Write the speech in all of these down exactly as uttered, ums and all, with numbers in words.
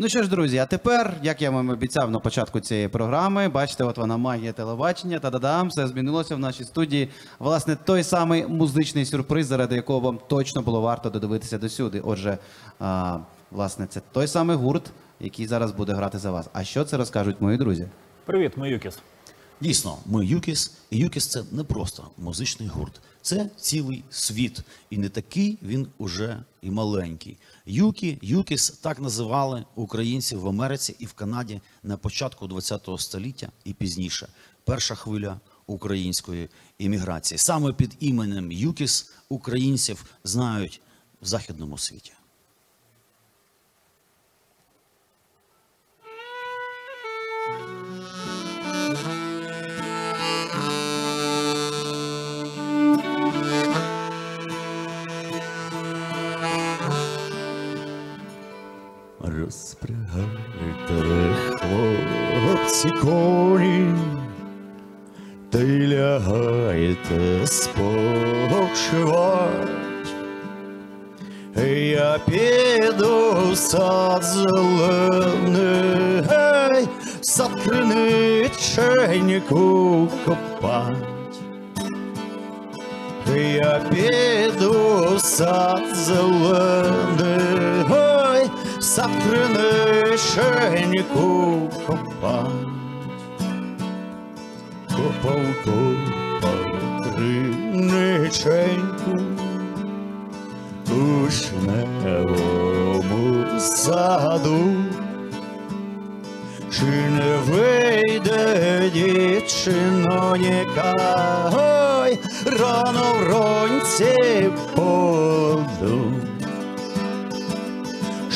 Ну що ж, друзі, а тепер, як я вам обіцяв на початку цієї програми, бачите, от вона, магія телебачення, та-да-дам, все змінилося в нашій студії. Власне, той самий музичний сюрприз, заради якого вам точно було варто додивитися досюди. Отже, а, власне, це той самий гурт, який зараз буде грати за вас. А що це розкажуть мої друзі? Привіт, ми Юкіз. Дійсно, ми Юкіз, і Юкіз – це не просто музичний гурт. Це цілий світ, і не такий він уже і маленький. Юкі, Юкіз так називали українців в Америці і в Канаді на початку двадцятого століття і пізніше. Перша хвиля української імміграції. Саме під іменем Юкіз українців знають в західному світі. Розпрягайте хлопці коні, та й лягайте спочивать. Я піду в сад зелений, гей, сад криниченьку копать. Я піду в сад зелений, гей, сад криниченьку копать. Копав, копав криниченьку, у жневому саду. Чи не вийде дівчиноніка, ой, рано вранці подумай.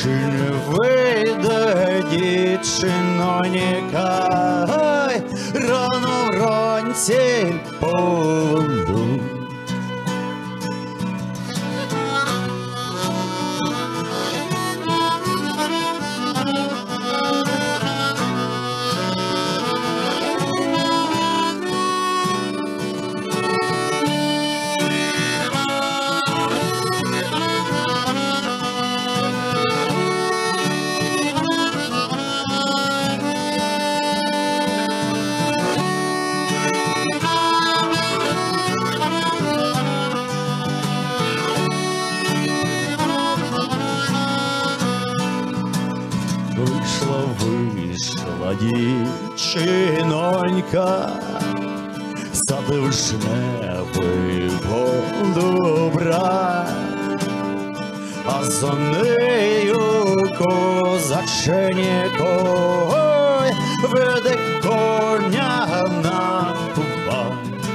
Чи не вийде дівчиноніка, ой, рано вранці подумай. Дівчинонька, садив жневи воду брать, а за нею козаченько, ой, веде коня на тубать.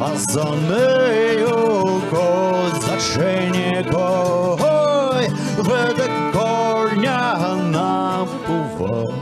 А за нею козаченько, ой, веде коня на тубать.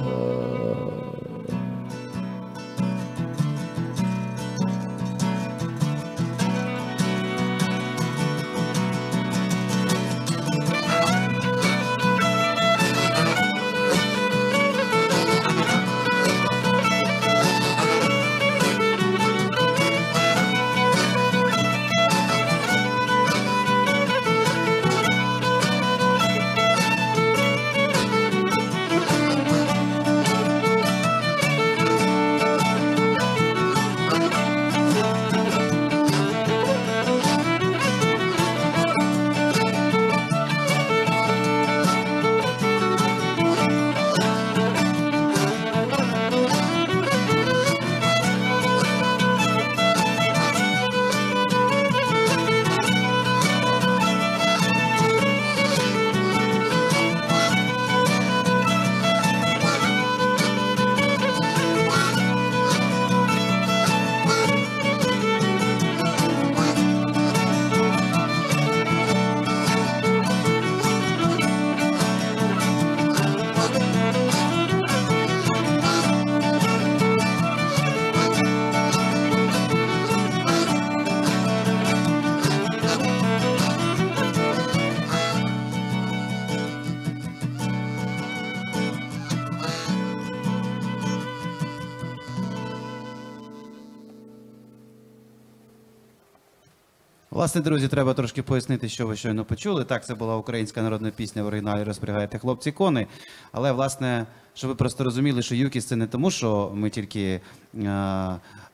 Власне, друзі, треба трошки пояснити, що ви щойно почули. Так, це була українська народна пісня в оригіналі «Розпрягайте хлопці коні». Але, власне, щоб ви просто розуміли, що Юкіз – це не тому, що ми тільки е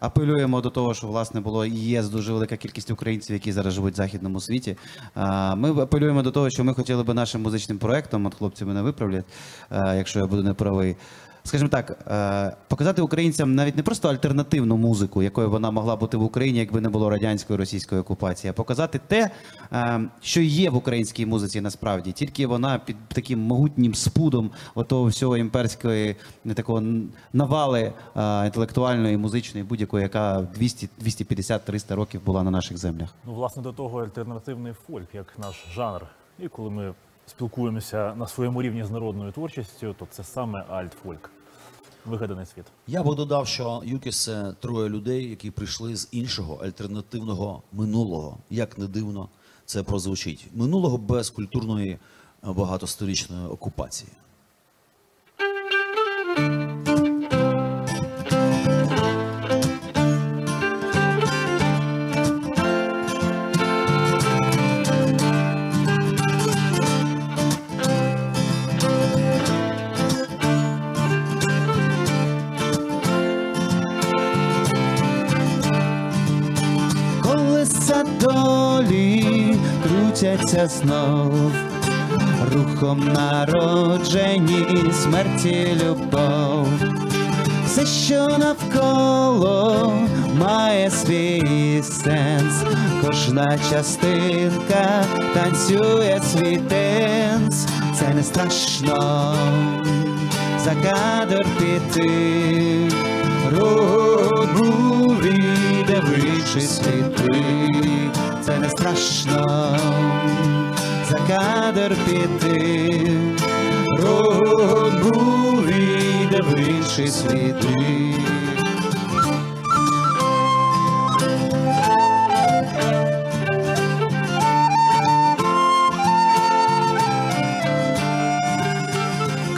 апелюємо до того, що, власне, було і є дуже велика кількість українців, які зараз живуть в західному світі. Е ми апелюємо до того, що ми хотіли би нашим музичним проєктом, от хлопці мене виправлять, е якщо я буду неправий, скажімо так, показати українцям навіть не просто альтернативну музику, якою вона могла бути в Україні, якби не було радянської, російської окупації, а показати те, що є в українській музиці насправді. Тільки вона під таким могутнім спудом отого всього імперської такого навали інтелектуальної, музичної, будь-якої, яка двісті, двісті п'ятдесят, триста років була на наших землях. Ну, власне, до того альтернативний фольк, як наш жанр. І коли ми спілкуємося на своєму рівні з народною творчістю, то це саме альтфольк, вигаданий світ. Я би додав, що Юкіз – це троє людей, які прийшли з іншого альтернативного минулого. Як не дивно це прозвучить. Минулого без культурної багатосторічної окупації. Долі крутяться знов, рухом народжені, смерті любов. Все, що навколо, має свій сенс, кожна частинка танцює свій танець. Це не страшно за кадр піти, руху бурі, дивлячись в світи. Це не страшно за кадр піти, рот вийде в інші світи.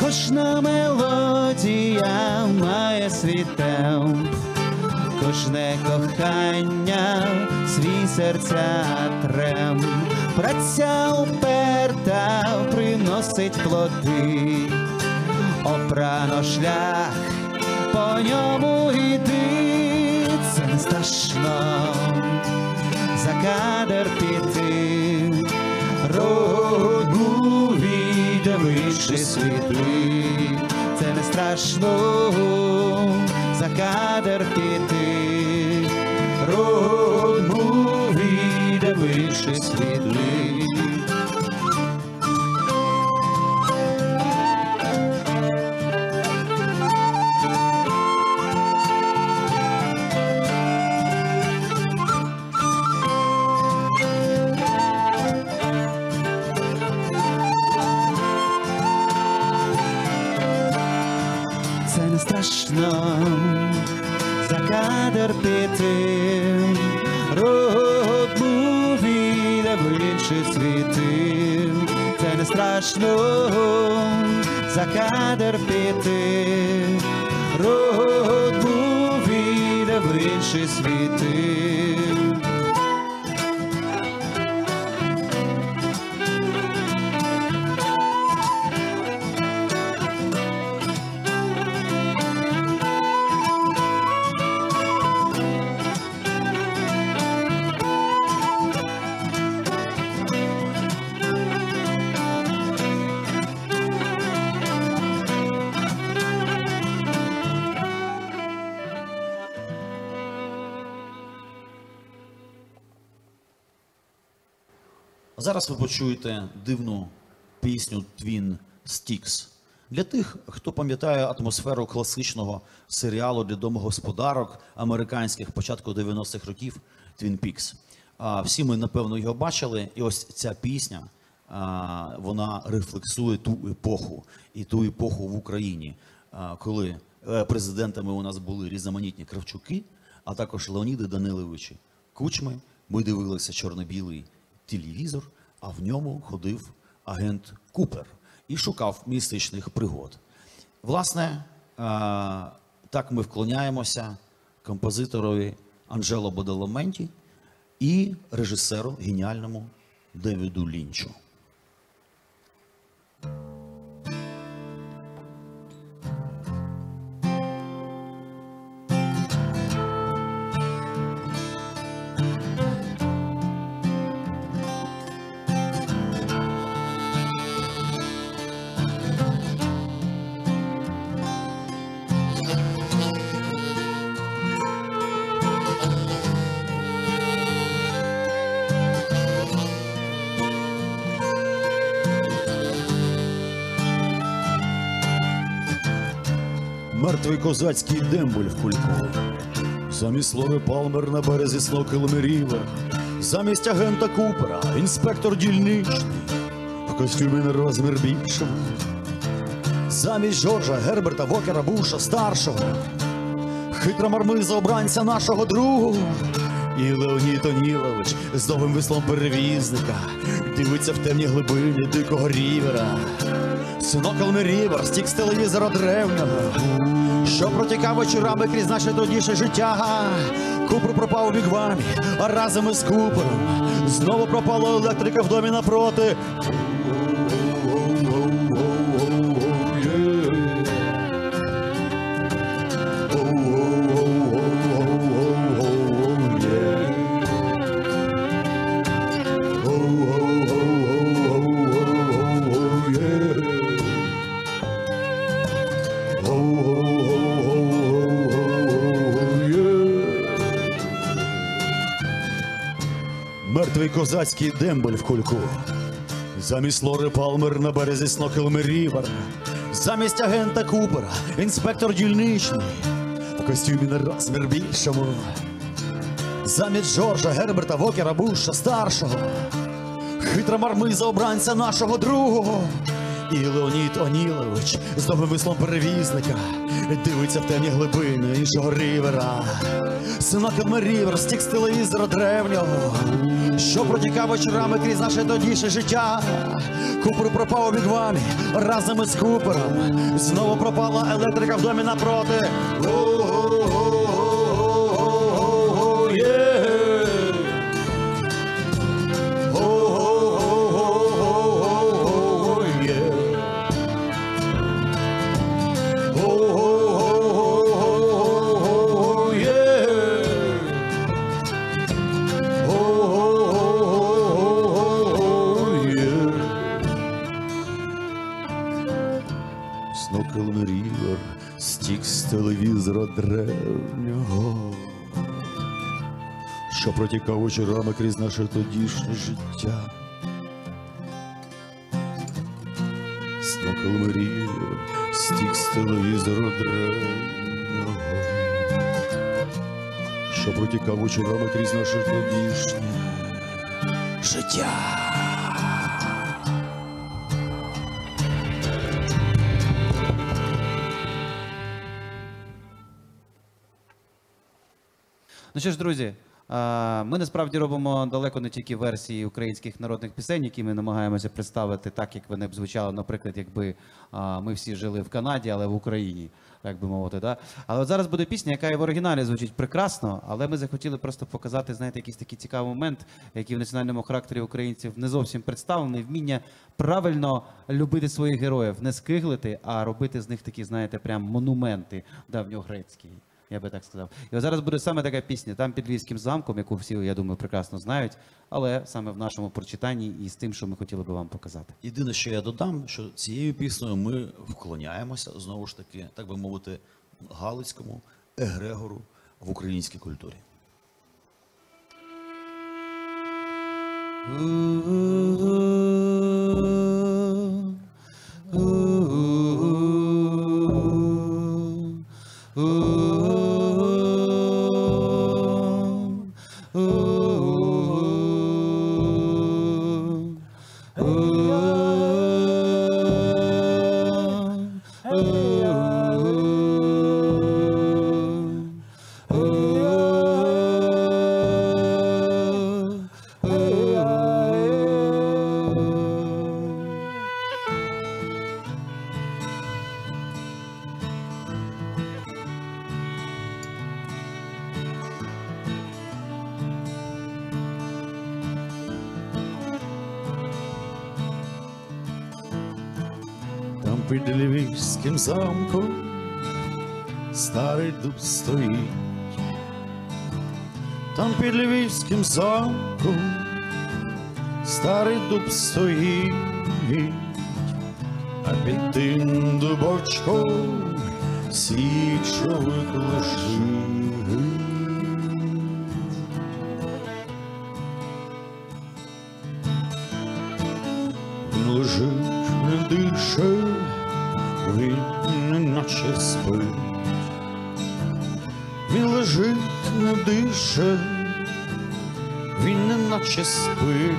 Кожна мелодія має свій темп, кожне кохання свій серця трем, праця уперта приносить плоди, обрано шлях, по ньому йди. Це не страшно за кадр піти, рогу війде в інші світи. Це не страшно за кадр піти, рогу війде в інші світи. Страшно за кадр піти, рот мовіда в інші світи. Це не страшно за кадр піти, рот мовіда в інші світи. Зараз ви почуєте дивну пісню «Твін Стікс». Для тих, хто пам'ятає атмосферу класичного серіалу для домогосподарок американських початку дев'яностих років «Твін Пікс». Всі ми, напевно, його бачили, і ось ця пісня, вона рефлексує ту епоху, і ту епоху в Україні, коли президентами у нас були різноманітні Кравчуки, а також Леоніди Даниловичі Кучми. Ми дивилися чорно-білий телевізор, а в ньому ходив агент Купер і шукав містичних пригод. Власне, так ми вклоняємося композиторові Анджело Бадаламенті, і режисеру геніальному Девіду Лінчу. Мертвий козацький дембель в кульку, замість Лори Палмер на березі Снокелем Рівер, замість агента Купера інспектор дільничний в костюмі на розмір більшому, замість Жоржа Герберта Вокера Буша старшого, хитра мармиза обранця нашого другого. І Леонід Онілович з новим веслом перевізника дивиться в темні глибини дикого рівера. Снокелем Рівер, стік з телевізора древнього, що протікав вечорами крізь наше трудніше життя. Купер пропав у вігвамі, а разом із Купером знову пропала електрика в домі напроти. Мертвий козацький дембель в кульку, замість Лори Палмер на березі Снокелем Рівер, замість агента Купера інспектор дільничний в костюмі на розмір більшому, замість Жоржа Герберта Вокера Буша старшого, хитра мармиза обранця нашого другого. І Леонід Онілович з новим вислом перевізника дивиться в темні глибини іншого рівера. Снокелем Рівер, стік з телевізора древнього, що протікав вечорами крізь наше тодішнє життя. Купер пропав у вігвамі разом із Купером, знову пропала електрика в домі напроти. Снокелем Рівер, стік з телевізора древнього, що протікав вечорами крізь наше тодішнє життя. Снокелем Рівер, стік з телевізора древнього, що протікав вечорами крізь наше тодішнє життя. Ну що ж, друзі, ми насправді робимо далеко не тільки версії українських народних пісень, які ми намагаємося представити так, як вони б звучали, наприклад, якби ми всі жили в Канаді, але в Україні, так би мовити. Да? Але от зараз буде пісня, яка і в оригіналі звучить прекрасно, але ми захотіли просто показати, знаєте, якийсь такий цікавий момент, який в національному характері українців не зовсім представлений, вміння правильно любити своїх героїв, не скиглити, а робити з них такі, знаєте, прям монументи давньогрецькі. Я би так сказав. І зараз буде саме така пісня, там під Львівським замком, яку всі, я думаю, прекрасно знають, але саме в нашому прочитанні і з тим, що ми хотіли би вам показати. Єдине, що я додам, що цією піснею ми вклоняємося, знову ж таки, так би мовити, галицькому егрегору в українській культурі. Oh під Львівським замком старий дуб стоїть. Там під Львівським замком старий дуб стоїть. А під тим дубочком січовик лежить. Він лежить, не дише, він не наче спить. Він лежить, не дише, він не наче спить.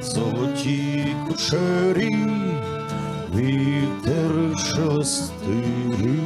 Золоті кучері вітер шелестить.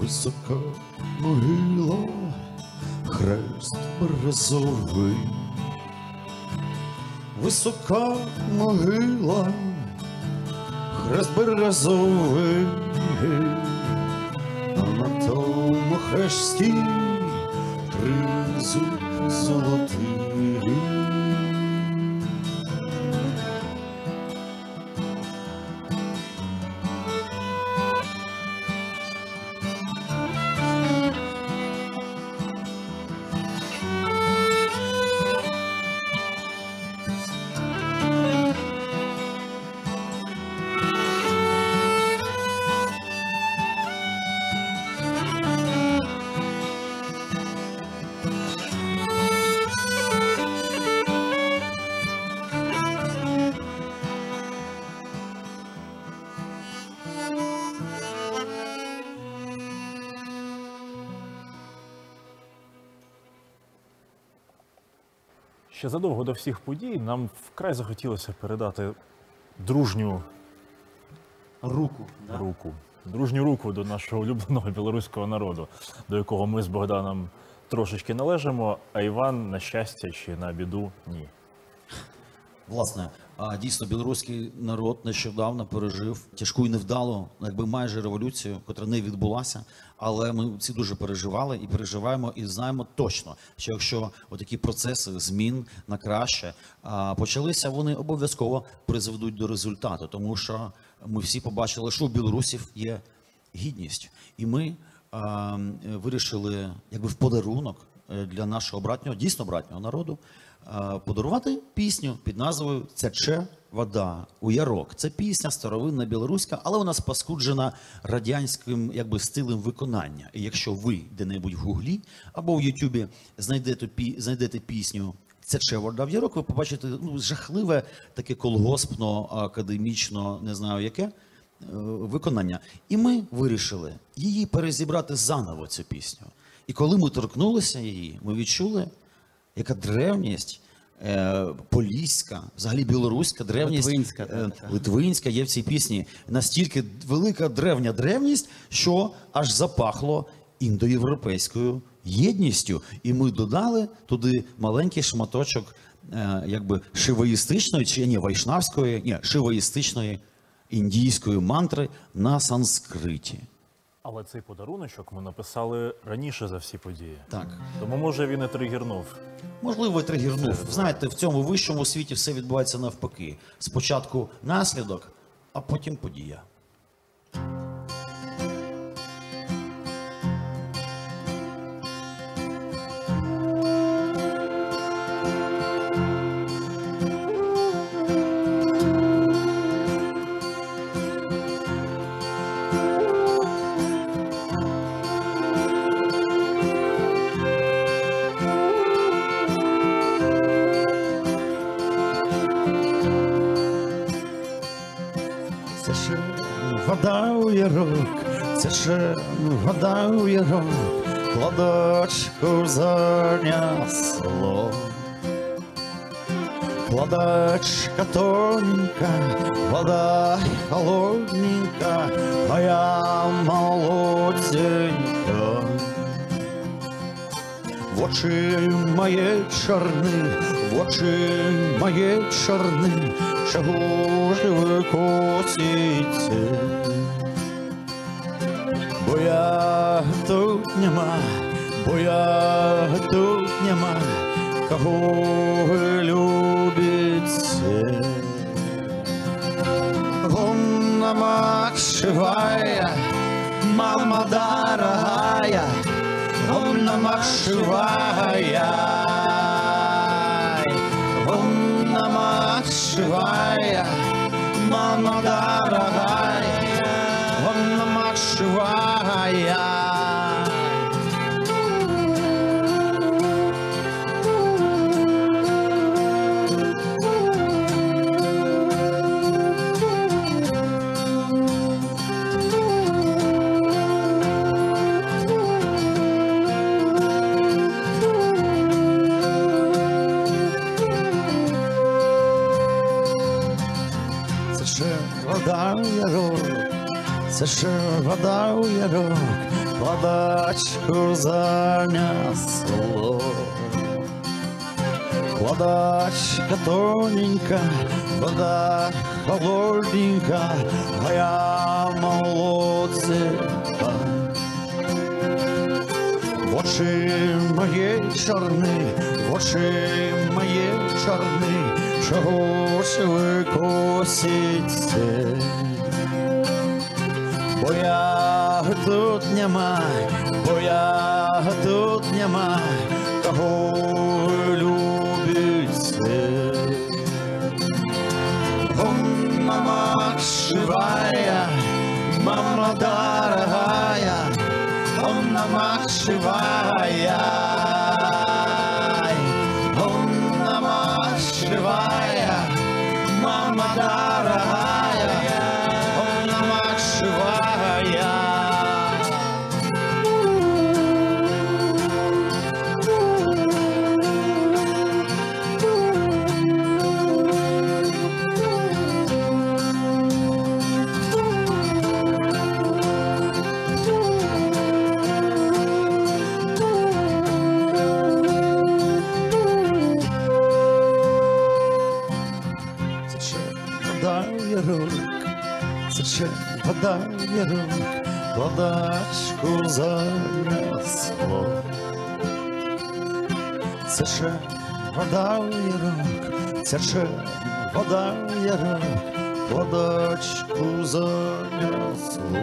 Висока могила, хрест березовий. Висока могила, хрест березовий. А на тому хресті три зуби золоті. Ще задовго до всіх подій нам вкрай захотілося передати дружню руку, да? руку, дружню руку до нашого улюбленого білоруського народу, до якого ми з Богданом трошечки належимо, а Іван, на щастя чи на біду, ні. Власне, дійсно, білоруський народ нещодавно пережив тяжку і невдалу, якби майже революцію, котра не відбулася, але ми всі дуже переживали і переживаємо, і знаємо точно, що якщо отакі процеси змін на краще почалися, вони обов'язково призведуть до результату, тому що ми всі побачили, що у білорусів є гідність, і ми а, вирішили, якби в подарунок для нашого братнього, дійсно братнього народу, подарувати пісню під назвою «Тяче вода у Ярок». Це пісня старовинна білоруська, але вона спаскуджена радянським якби стилем виконання. І якщо ви де-небудь в Гуглі або в Ютубі знайдете, знайдете пісню «Тяче вода у Ярок», ви побачите ну, жахливе, таке колгоспно, академічно, не знаю яке, виконання. І ми вирішили її перезібрати заново, цю пісню. І коли ми торкнулися її, ми відчули, яка древність е, поліська, взагалі білоруська древність, литвинська, е, литвинська є в цій пісні. Настільки велика древня древність, що аж запахло індоєвропейською єдністю. І ми додали туди маленький шматочок е, якби шиваїстичної, чи ні, вайшнавської, ні, шиваїстичної індійської мантри на санскриті. Але цей подаруночок ми написали раніше за всі події. Так. Тому, може, він і тригернув. Можливо, і тригернув. Знаєте, в цьому вищому світі все відбувається навпаки. Спочатку наслідок, а потім подія. у Ярок, тече вода у Ярок, кладочку занесло. Кладочка тоненька, вода холодненька, моя молоденька. В очі мої чорні, в очі мої чорні, чого ж ви косите? Бо я тут нема, бо я тут нема, кого ви любите? Лунна мать шивая, мама дорогая, лунна мать шивая, лунна мать шивая, мама дорогая, лунна мать шивая. Це ж вода у Ярок, кладочку занесло. Кладочка тоненька, вода холодненька, а я молодценька. В очі мої чорні, в очі мої чорні, чого ж ви косите? Бо я тут нема, бо я тут нема, кого ви любите. Лунна мать шивая, мама дорогая, лунна мать шивая, лунна мать шивая, мама дорогая. Вода у Ярок, кладочку занесло. Тече вода у Ярок, тече вода у Ярок, кладочку занесло.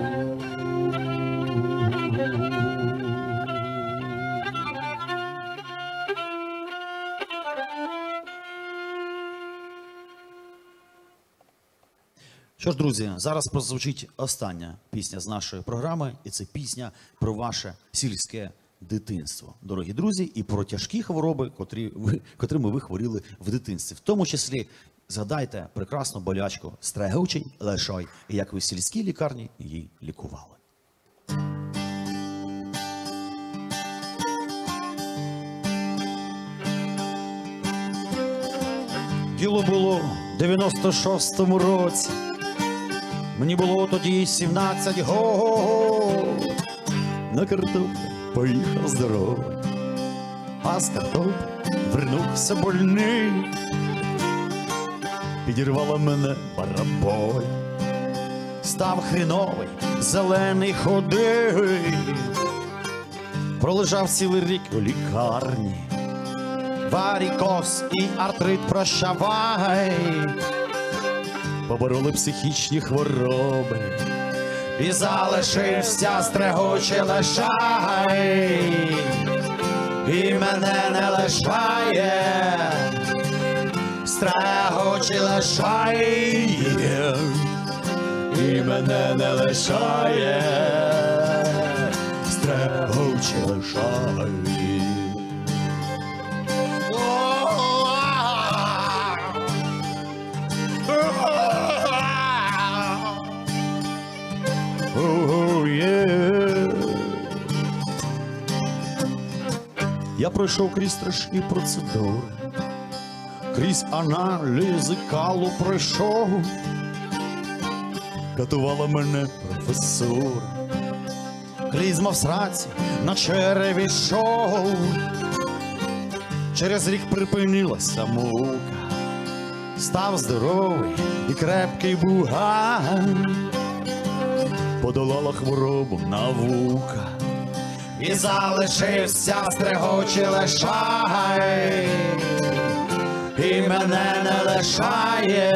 Що ж, друзі, зараз прозвучить остання пісня з нашої програми, і це пісня про ваше сільське дитинство, дорогі друзі, і про тяжкі хвороби, котрі ви, котрими ви хворіли в дитинстві. В тому числі, згадайте прекрасну болячку стрегучий лишай, і як ви в сільській лікарні її лікували. Діло було в дев'яносто шостому році. Мені було тоді сімнадцять, го-го-го, на картоплю поїхав здоровий, а з картоплі вернувся больний, підірвала мене барабой, став хріновий, зелений ходив, пролежав цілий рік у лікарні, варікоз і артрит прощавай. Побороли психічні хвороби, і залишився стригучий лишай, і мене не лишає, стригучий лишай, і мене не лишає, стригучий лишай. Я пройшов крізь страшні процедури, крізь аналізи калу пройшов, катувала мене професура, клізма в сраці на череві шов. Через рік припинилася мука, став здоровий і крепкий бугай, подолала хворобу наука і залишився стригочі лишай, і мене не лишає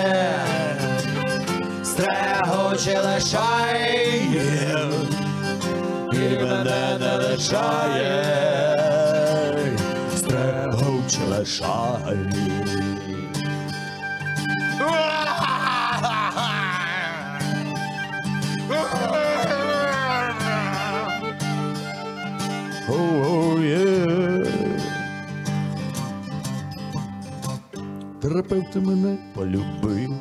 стригочі лишай, і мене не лишає стригочі лишай. Терапевт мене полюбив,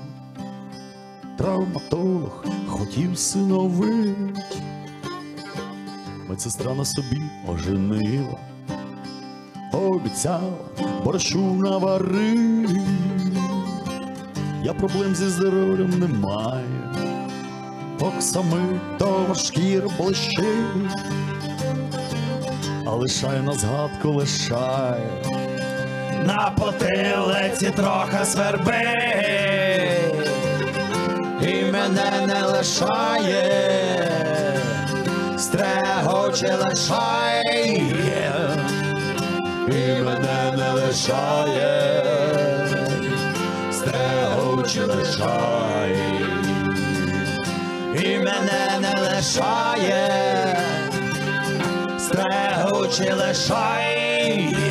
травматолог хотів синовить, медсестра на собі оженила, обіцяла борщу наварив. Я проблем зі здоров'ям не маю, оксами до шкір блищить, а лишай на згадку лишай. На потилиці трохи свербить, і мене не лишає стрегочі лишай, і мене не лишає стрегочі лишай, і мене не лишає стрегочі лишай, стрегучі лишай.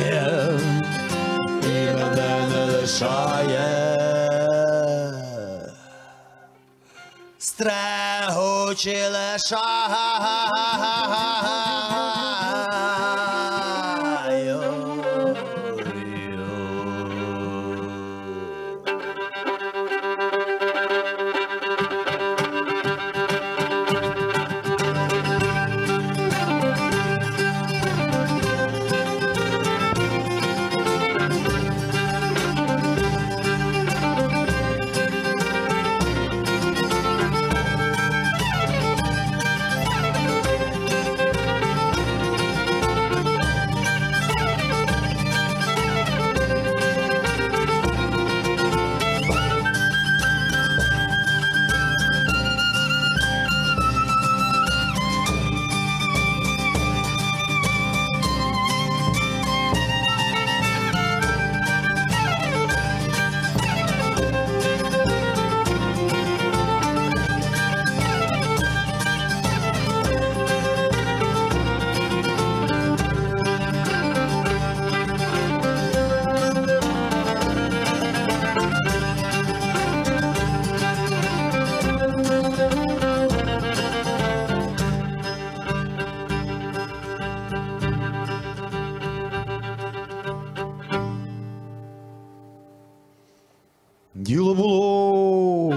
Діло було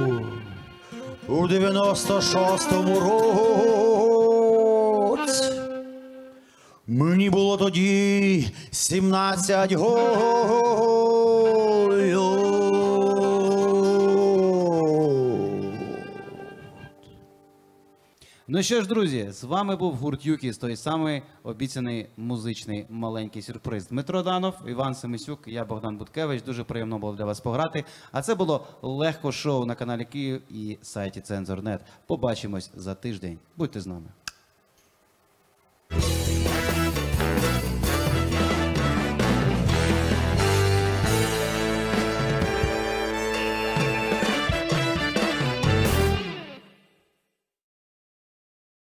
у дев'яносто шостому році. Мені було тоді сімнадцять років. Ну що ж, друзі, з вами був гурт Юкіз, той самий обіцяний музичний маленький сюрприз. Дмитро Данов, Іван Семесюк, я Богдан Буткевич. Дуже приємно було для вас пограти. А це було Легко Шоу на каналі Київ і сайті Цензор точка нет. Побачимось за тиждень. Будьте з нами.